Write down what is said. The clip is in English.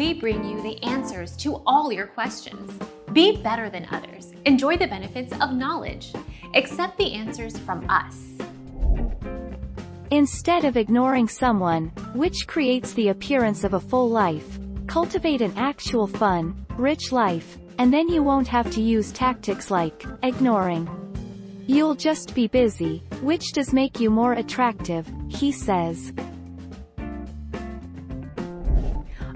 we bring you the answers to all your questions. Be better than others. Enjoy the benefits of knowledge. Accept the answers from us. Instead of ignoring someone, which creates the appearance of a full life, cultivate an actual fun, rich life, and then you won't have to use tactics like ignoring. You'll just be busy, which does make you more attractive, he says.